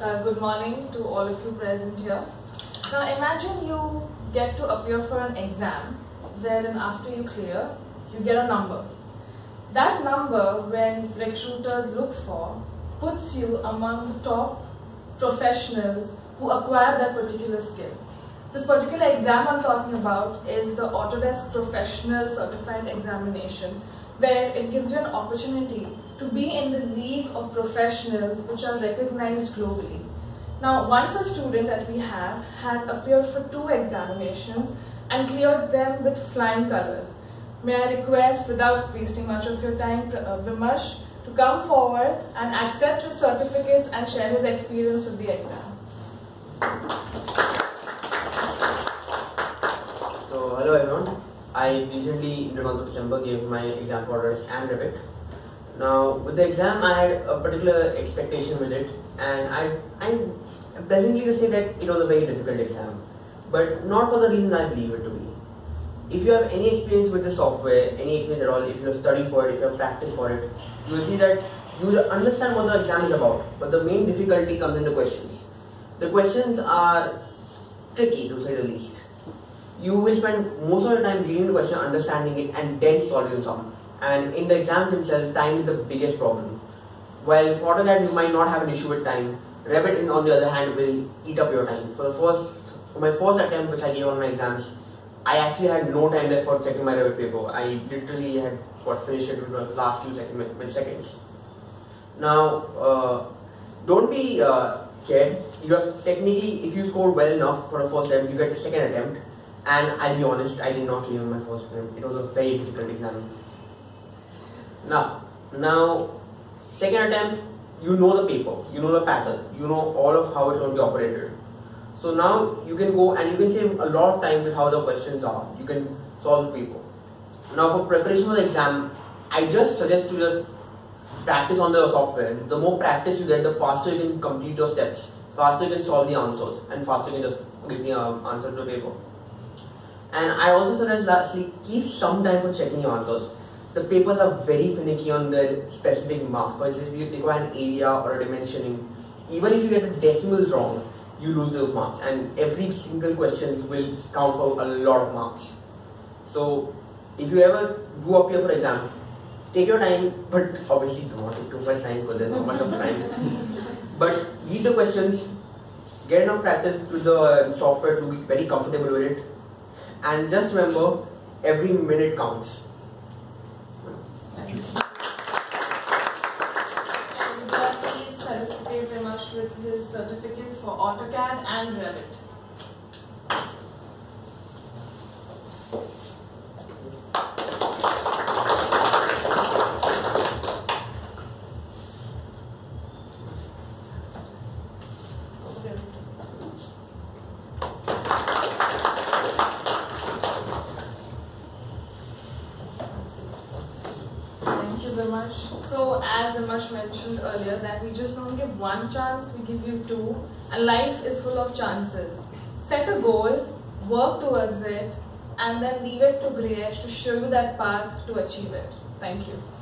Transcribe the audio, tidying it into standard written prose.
Good morning to all of you present here. Now imagine you get to appear for an exam wherein after you clear, you get a number. That number, when recruiters look for, puts you among the top professionals who acquire that particular skill. This particular exam I'm talking about is the Autodesk Professional Certified Examination, where it gives you an opportunity to be in the league of professionals which are recognized globally. Now, once a student that we have has appeared for 2 examinations and cleared them with flying colors, may I request, without wasting much of your time, Vimarsh to come forward and accept his certificates and share his experience with the exam. So, hello everyone. I recently, in the month of December, gave my exam orders and report. Now, with the exam, I had a particular expectation with it, and I'm pleasantly to say that it was a very difficult exam, but not for the reasons I believe it to be. If you have any experience with the software, any experience at all, if you have studied for it, if you have practiced for it, you will see that you will understand what the exam is about, but the main difficulty comes in the questions. The questions are tricky, to say the least. You will spend most of the time reading the question, understanding it, and then solving the problem. And in the exams themselves, time is the biggest problem. While for that you might not have an issue with time, Revit on the other hand will eat up your time. For my first attempt which I gave on my exams, I actually had no time left for checking my Revit paper. I literally had finished it with the last few seconds. Now, don't be scared. You have technically, if you scored well enough for the first attempt, you get the second attempt. And I'll be honest, I did not remember my first attempt. It was a very difficult exam. Now, second attempt, you know the paper, you know the pattern, you know all of how it's going to be operated. So now you can go and you can save a lot of time with how the questions are. You can solve the paper. Now for preparation for the exam, I just suggest you just practice on the software. The more practice you get, the faster you can complete your steps, faster you can solve the answers, and faster you can just give the answer to the paper. And I also suggest lastly, keep some time for checking your answers. The papers are very finicky on their specific mark. For instance, if you require an area or a dimensioning, even if you get the decimals wrong, you lose those marks, and every single question will count for a lot of marks. So, if you ever do appear for exam, take your time, but obviously do not take too much time because there's not much of time. But read the questions, get enough practice with the software to be very comfortable with it, and just remember, every minute counts. And please felicitate Vimarsh with his certificates for AutoCAD and Revit. So, as Vimarsh mentioned earlier, that we just don't give one chance, we give you 2, and life is full of chances. Set a goal, work towards it, and then leave it to Grey Edge to show you that path to achieve it. Thank you.